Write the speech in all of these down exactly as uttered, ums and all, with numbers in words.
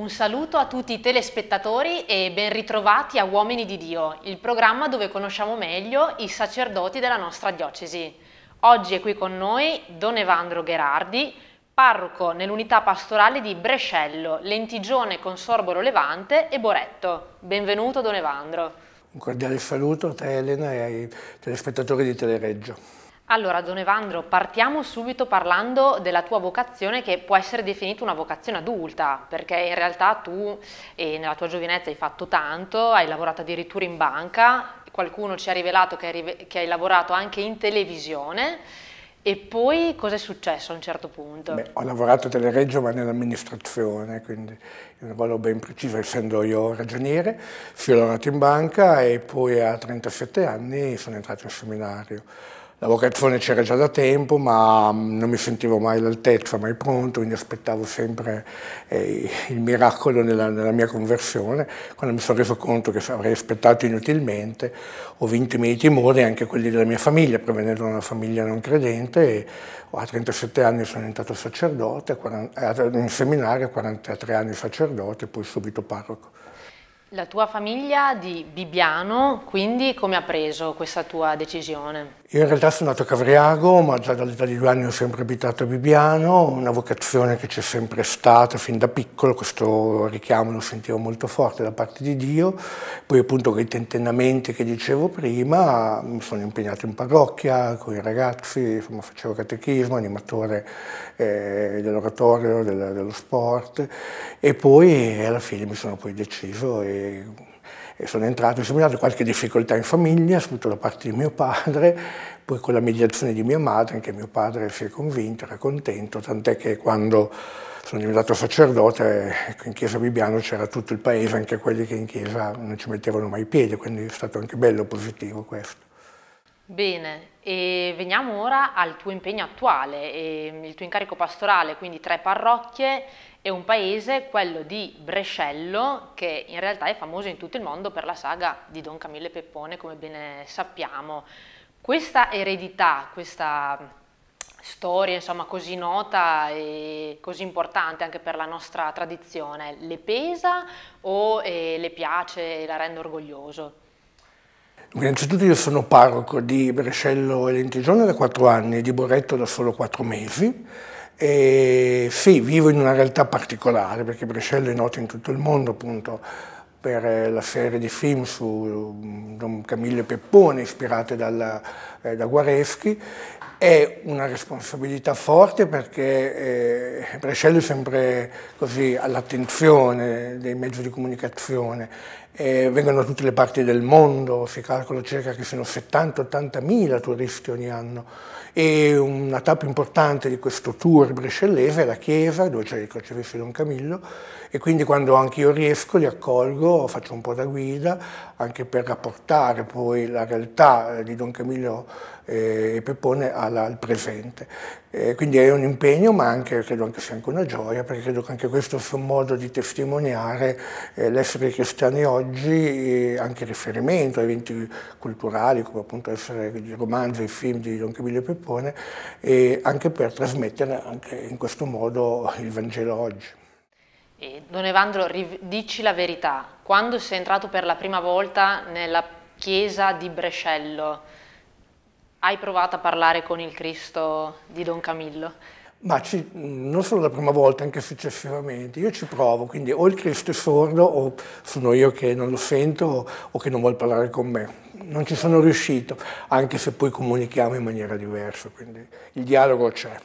Un saluto a tutti i telespettatori e ben ritrovati a Uomini di Dio, il programma dove conosciamo meglio i sacerdoti della nostra diocesi. Oggi è qui con noi Don Evandro Gherardi, parroco nell'unità pastorale di Brescello, Lentigione con Sorbolo Levante e Boretto. Benvenuto Don Evandro. Un cordiale saluto a te Elena e ai telespettatori di Telereggio. Allora, Don Evandro, partiamo subito parlando della tua vocazione, che può essere definita una vocazione adulta, perché in realtà tu eh, nella tua giovinezza hai fatto tanto, hai lavorato addirittura in banca, qualcuno ci ha rivelato che hai, che hai lavorato anche in televisione, e poi cosa è successo a un certo punto? Beh, ho lavorato a Telereggio ma nell'amministrazione, quindi in un ruolo ben preciso, essendo io ragioniere, fui lavorato in banca e poi a trentasette anni sono entrato in seminario. La vocazione c'era già da tempo, ma non mi sentivo mai all'altezza, mai pronto, quindi aspettavo sempre eh, il miracolo nella, nella mia conversione. Quando mi sono reso conto che avrei aspettato inutilmente, ho vinto i miei timori, anche quelli della mia famiglia, provenendo da una famiglia non credente, e a trentasette anni sono diventato sacerdote, in seminario, a quarantatré anni sacerdote, e poi subito parroco. La tua famiglia di Bibbiano, quindi come ha preso questa tua decisione? Io in realtà sono nato a Cavriago, ma già dall'età di due anni ho sempre abitato a Bibbiano, una vocazione che c'è sempre stata fin da piccolo, questo richiamo lo sentivo molto forte da parte di Dio, poi appunto con i tentennamenti che dicevo prima mi sono impegnato in parrocchia con i ragazzi, insomma, facevo catechismo, animatore eh, dell'oratorio, del, dello sport, e poi alla fine mi sono poi deciso e E sono entrato in seminario, qualche difficoltà in famiglia, soprattutto da parte di mio padre, poi con la mediazione di mia madre, anche mio padre si è convinto, era contento, tant'è che quando sono diventato sacerdote, ecco, in chiesa Bibbiano c'era tutto il paese, anche quelli che in chiesa non ci mettevano mai i piedi, quindi è stato anche bello, positivo questo. Bene, e veniamo ora al tuo impegno attuale, e il tuo incarico pastorale, quindi tre parrocchie e un paese, quello di Brescello, che in realtà è famoso in tutto il mondo per la saga di Don Camillo e Peppone, come bene sappiamo. Questa eredità, questa storia insomma così nota e così importante anche per la nostra tradizione, le pesa o eh, le piace e la rende orgoglioso? Innanzitutto io sono parroco di Brescello e Lentigione da quattro anni, di Boretto da solo quattro mesi. E sì, vivo in una realtà particolare, perché Brescello è noto in tutto il mondo appunto per la serie di film su Don Camillo e Peppone, ispirate dal, eh, da Guareschi. È una responsabilità forte perché eh, Brescello è sempre così all'attenzione dei mezzi di comunicazione, eh, vengono da tutte le parti del mondo, si calcola circa che siano settanta ottanta mila turisti ogni anno, e una tappa importante di questo tour brescellese è la chiesa dove c'è il Crocifisso Don Camillo, e quindi quando anche io riesco li accolgo, faccio un po' da guida anche per rapportare poi la realtà di Don Camillo e Peppone alla, al presente. Eh, quindi è un impegno, ma anche, credo anche sia anche una gioia, perché credo che anche questo sia un modo di testimoniare eh, l'essere cristiani oggi, eh, anche riferimento a eventi culturali, come appunto essere i romanzi e i film di Don Camillo e Peppone, e anche per trasmettere anche in questo modo il Vangelo oggi. E Don Evandro, dici la verità, quando sei entrato per la prima volta nella chiesa di Brescello, hai provato a parlare con il Cristo di Don Camillo? Ma ci, non solo la prima volta, anche successivamente. Io ci provo, quindi o il Cristo è sordo o sono io che non lo sento o che non vuol parlare con me. Non ci sono riuscito, anche se poi comunichiamo in maniera diversa, quindi il dialogo c'è.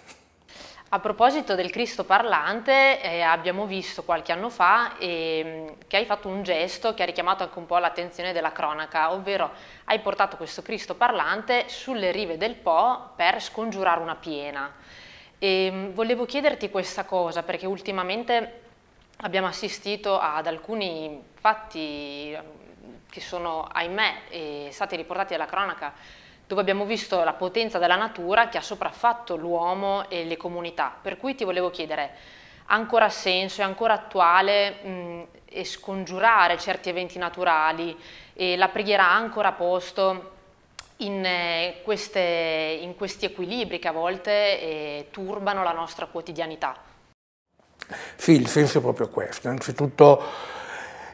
A proposito del Cristo parlante, eh, abbiamo visto qualche anno fa eh, che hai fatto un gesto che ha richiamato anche un po' l'attenzione della cronaca, ovvero hai portato questo Cristo parlante sulle rive del Po per scongiurare una piena. E, volevo chiederti questa cosa, perché ultimamente abbiamo assistito ad alcuni fatti che sono, ahimè, eh, stati riportati alla cronaca, dove abbiamo visto la potenza della natura che ha sopraffatto l'uomo e le comunità. Per cui ti volevo chiedere, ha ancora senso, è ancora attuale mh, e scongiurare certi eventi naturali, e la preghiera ha ancora posto in, eh, queste, in questi equilibri che a volte eh, turbano la nostra quotidianità? Sì, il senso è proprio questo. Innanzitutto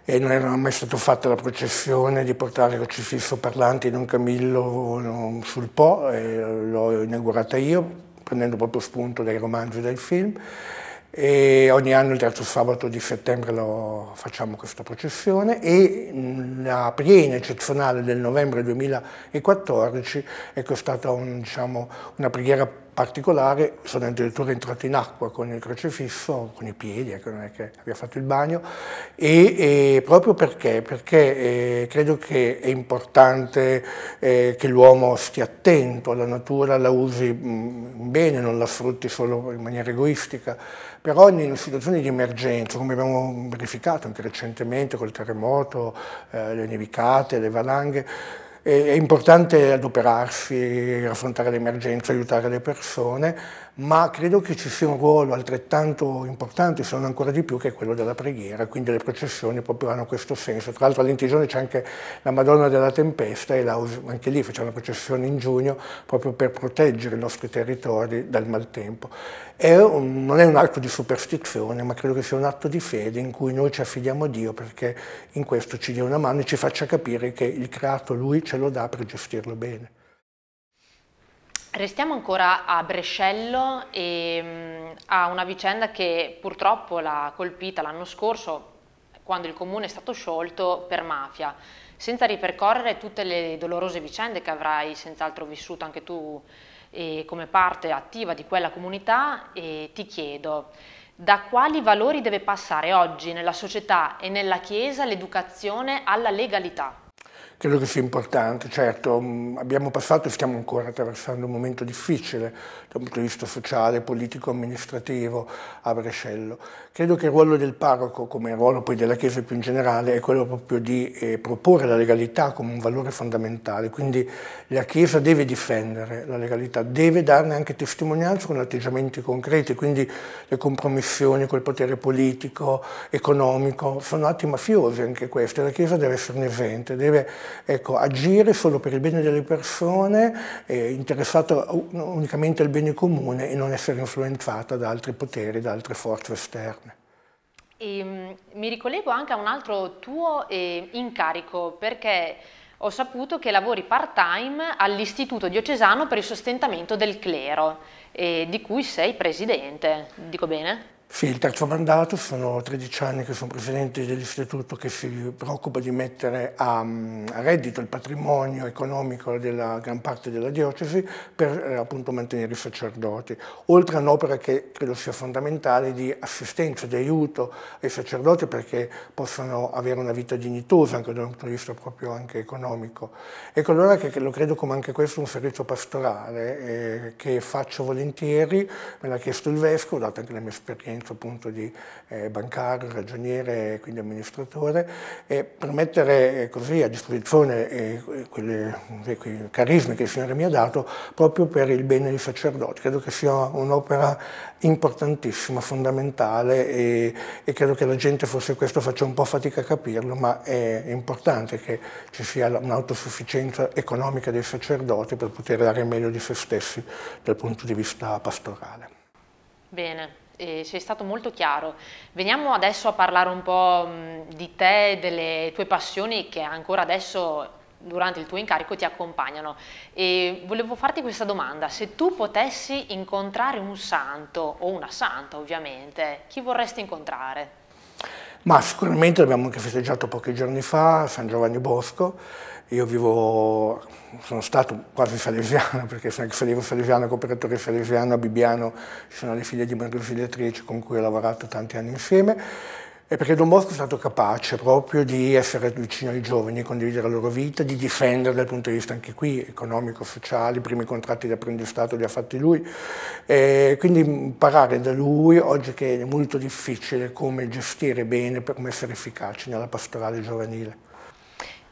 eh, non era mai stata fatta la processione di portare il Crocifisso Parlante di Don Camillo sul Po, eh, l'ho inaugurata io, prendendo proprio spunto dai romanzi e dai film. E ogni anno il terzo sabato di settembre lo facciamo questa processione e la piena eccezionale del novembre duemilaquattordici è stata un, diciamo, una preghiera particolare. Sono addirittura entrato in acqua con il crocifisso, con i piedi, ecco, non è che abbia fatto il bagno, e, e proprio perché, perché eh, credo che è importante eh, che l'uomo stia attento alla natura, la usi mh, bene, non la sfrutti solo in maniera egoistica, però in situazioni di emergenza, come abbiamo verificato anche recentemente col terremoto, eh, le nevicate, le valanghe, è importante adoperarsi, affrontare l'emergenza, aiutare le persone, ma credo che ci sia un ruolo altrettanto importante, se non ancora di più, che è quello della preghiera, quindi le processioni proprio hanno questo senso. Tra l'altro a Lentigione c'è anche la Madonna della Tempesta e la, anche lì facciamo una processione in giugno proprio per proteggere i nostri territori dal maltempo. È un, non è un atto di superstizione, ma credo che sia un atto di fede in cui noi ci affidiamo a Dio perché in questo ci dia una mano e ci faccia capire che il creato Lui ce lo dà per gestirlo bene. Restiamo ancora a Brescello e a una vicenda che purtroppo l'ha colpita l'anno scorso, quando il comune è stato sciolto per mafia. Senza ripercorrere tutte le dolorose vicende che avrai senz'altro vissuto anche tu eh, come parte attiva di quella comunità, eh, ti chiedo da quali valori deve passare oggi nella società e nella Chiesa l'educazione alla legalità? Credo che sia importante, certo, abbiamo passato e stiamo ancora attraversando un momento difficile dal punto di vista sociale, politico, amministrativo a Brescello. Credo che il ruolo del parroco, come il ruolo poi della Chiesa più in generale, è quello proprio di eh, proporre la legalità come un valore fondamentale, quindi la Chiesa deve difendere la legalità, deve darne anche testimonianza con atteggiamenti concreti, quindi le compromissioni col potere politico, economico, sono atti mafiosi anche questi, la Chiesa deve esserne esente, deve Ecco, agire solo per il bene delle persone, eh, interessata unicamente al bene comune e non essere influenzata da altri poteri, da altre forze esterne. E, mi ricollego anche a un altro tuo eh, incarico, perché ho saputo che lavori part-time all'Istituto Diocesano per il Sostentamento del Clero, eh, di cui sei presidente, dico bene? Sì, il terzo mandato, sono tredici anni che sono presidente dell'istituto che si preoccupa di mettere a, a reddito il patrimonio economico della gran parte della diocesi per eh, appunto mantenere i sacerdoti, oltre a un'opera che credo sia fondamentale di assistenza, di aiuto ai sacerdoti perché possano avere una vita dignitosa anche dal punto di vista proprio anche economico. Ecco allora che lo credo come anche questo un servizio pastorale eh, che faccio volentieri, me l'ha chiesto il Vescovo, data anche la mia esperienza appunto di eh, bancario, ragioniere, quindi amministratore, e per mettere eh, così a disposizione eh, quelle, quei carismi che il Signore mi ha dato proprio per il bene dei sacerdoti. Credo che sia un'opera importantissima, fondamentale e, e credo che la gente forse questo faccia un po' fatica a capirlo, ma è importante che ci sia un'autosufficienza economica dei sacerdoti per poter dare meglio di se stessi dal punto di vista pastorale. Bene. Eh, sei stato molto chiaro. Veniamo adesso a parlare un po' mh, di te, delle tue passioni che ancora adesso, durante il tuo incarico, ti accompagnano. E volevo farti questa domanda: se tu potessi incontrare un santo, o una santa ovviamente, chi vorresti incontrare? Ma sicuramente l'abbiamo anche festeggiato pochi giorni fa, San Giovanni Bosco. Io vivo, sono stato quasi salesiano, perché salivo salesiano, cooperatore salesiano, a Bibbiano ci sono le figlie di una conciliatrice con cui ho lavorato tanti anni insieme, e perché Don Bosco è stato capace proprio di essere vicino ai giovani, di condividere la loro vita, di difendere dal punto di vista anche qui, economico, sociale, i primi contratti di apprendistato li ha fatti lui, e quindi imparare da lui oggi che è molto difficile come gestire bene, come essere efficaci nella pastorale giovanile.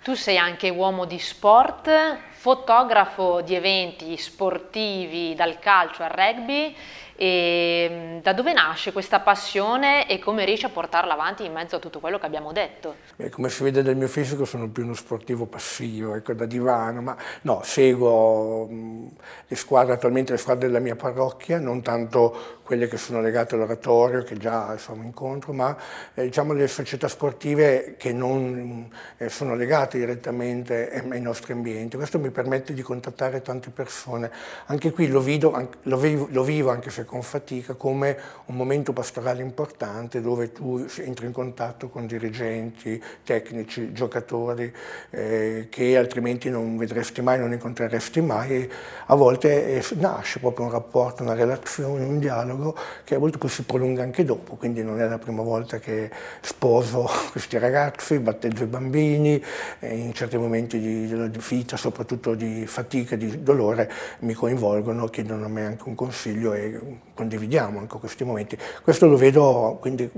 Tu sei anche uomo di sport, fotografo di eventi sportivi dal calcio al rugby E da dove nasce questa passione e come riesce a portarla avanti in mezzo a tutto quello che abbiamo detto? Beh, come si vede dal mio fisico sono più uno sportivo passivo, ecco, da divano, ma no, seguo mh, le squadre, attualmente le squadre della mia parrocchia, non tanto quelle che sono legate all'oratorio, che già insomma incontro, ma eh, diciamo le società sportive che non eh, sono legate direttamente ai nostri ambienti. Questo mi permette di contattare tante persone. Anche qui lo, vido, anche, lo, vivo, lo vivo, anche se con fatica, come un momento pastorale importante dove tu entri in contatto con dirigenti, tecnici, giocatori eh, che altrimenti non vedresti mai, non incontreresti mai, e a volte eh, nasce proprio un rapporto, una relazione, un dialogo, che a volte poi si prolunga anche dopo, quindi non è la prima volta che sposo questi ragazzi, battezzo i bambini, e in certi momenti di, di vita, soprattutto di fatica, di dolore, mi coinvolgono, chiedono a me anche un consiglio e condividiamo anche questi momenti. Questo lo vedo, quindi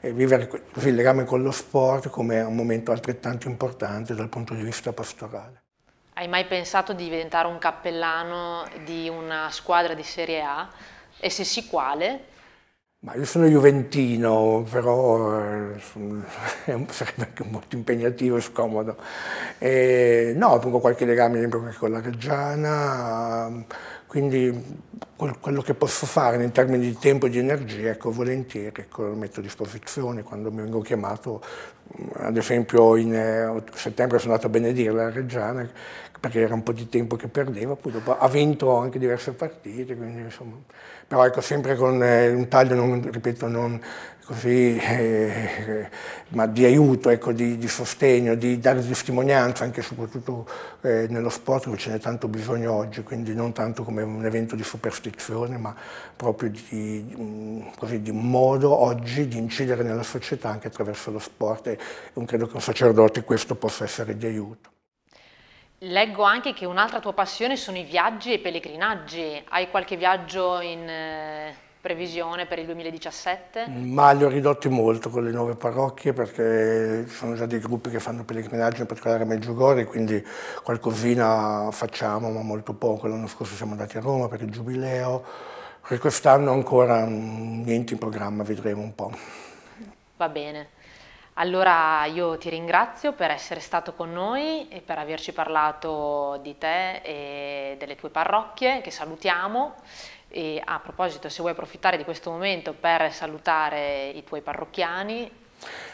eh, vivere così il legame con lo sport come un momento altrettanto importante dal punto di vista pastorale. Hai mai pensato di diventare un cappellano di una squadra di Serie A? E se sì, quale? Ma io sono juventino, però eh, sarebbe anche molto impegnativo e scomodo. E, no, ho qualche legame sempre con la Reggiana, quindi quel, quello che posso fare in termini di tempo e di energia, ecco, volentieri, ecco, lo metto a disposizione quando mi vengo chiamato. Ad esempio in eh, settembre sono andato a benedire la Reggiana, perché era un po' di tempo che perdeva, poi dopo ha vinto anche diverse partite, quindi insomma, però ecco, sempre con eh, un taglio, non, ripeto, non così, eh, ma di aiuto, ecco, di, di sostegno, di dare testimonianza, anche e soprattutto eh, nello sport, dove ce n'è tanto bisogno oggi, quindi non tanto come un evento di superstizione, ma proprio di, così, di un modo oggi di incidere nella società anche attraverso lo sport, e credo che un sacerdote questo possa essere di aiuto. Leggo anche che un'altra tua passione sono i viaggi e i pellegrinaggi. Hai qualche viaggio in eh, previsione per il duemiladiciassette? Ma li ho ridotti molto con le nuove parrocchie, perché ci sono già dei gruppi che fanno pellegrinaggio, in particolare a Medjugorje, quindi qualcosina facciamo, ma molto poco. L'anno scorso siamo andati a Roma per il Giubileo, per quest'anno ancora niente in programma, vedremo un po'. Va bene. Allora io ti ringrazio per essere stato con noi e per averci parlato di te e delle tue parrocchie, che salutiamo, e a proposito, se vuoi approfittare di questo momento per salutare i tuoi parrocchiani.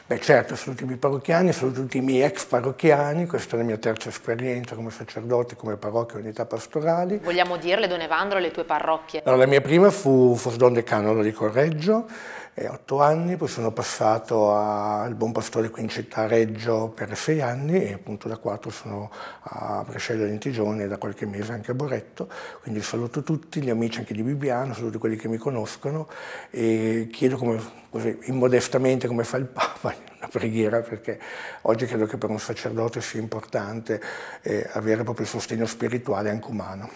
Beh, certo, saluto i miei parrocchiani, saluto tutti i miei ex parrocchiani, questa è la mia terza esperienza come sacerdote, come parrocchia e unità pastorali. Vogliamo dirle, Don Evandro, le tue parrocchie? Allora, la mia prima fu Fosdonde Canolo di Correggio, eh, otto anni, poi sono passato a, al Buon Pastore qui in Città Reggio per sei anni, e appunto da quattro sono a Brescello e Lentigione, e da qualche mese anche a Boretto, quindi saluto tutti gli amici anche di Bibbiano, saluto quelli che mi conoscono, e chiedo, come così immodestamente, come fa il Papa, una preghiera, perché oggi credo che per un sacerdote sia importante eh, avere proprio il sostegno spirituale e anche umano.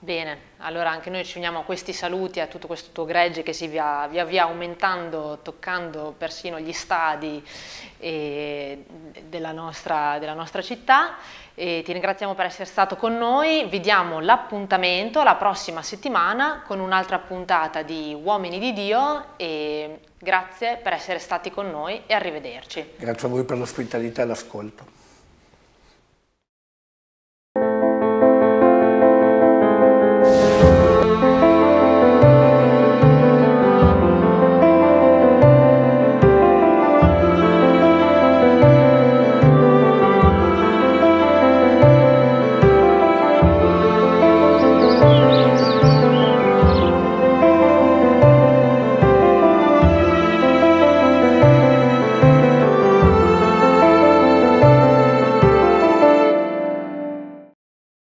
Bene, allora anche noi ci uniamo a questi saluti, a tutto questo tuo gregge che si via via, via aumentando, toccando persino gli stadi eh, della, nostra, della nostra città, e ti ringraziamo per essere stato con noi. Vi diamo l'appuntamento la prossima settimana con un'altra puntata di Uomini di Dio, e grazie per essere stati con noi e arrivederci. Grazie a voi per l'ospitalità e l'ascolto.